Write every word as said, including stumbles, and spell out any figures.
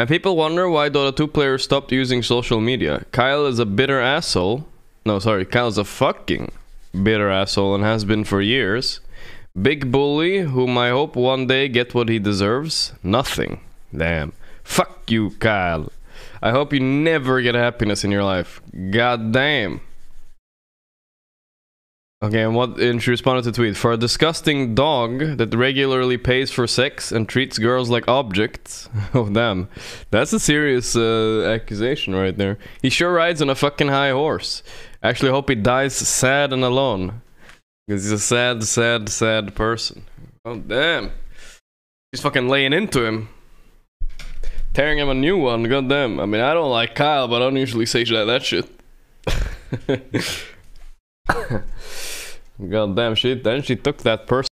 And people wonder why Dota two players stopped using social media. Kyle is a bitter asshole. No, sorry. Kyle's a fucking bitter asshole and has been for years. Big bully, whom I hope one day get what he deserves. Nothing. Damn. Fuck you, Kyle. I hope you never get happiness in your life. God damn. Okay, and what? And she responded to tweet. For a disgusting dog that regularly pays for sex and treats girls like objects. Oh, damn. That's a serious uh, accusation right there. He sure rides on a fucking high horse. Actually, I hope he dies sad and alone. Because he's a sad, sad, sad person. Oh, damn. She's fucking laying into him. Tearing him a new one, goddamn. I mean, I don't like Kyle, but I don't usually say that, that shit. Goddamn, she then she took that person.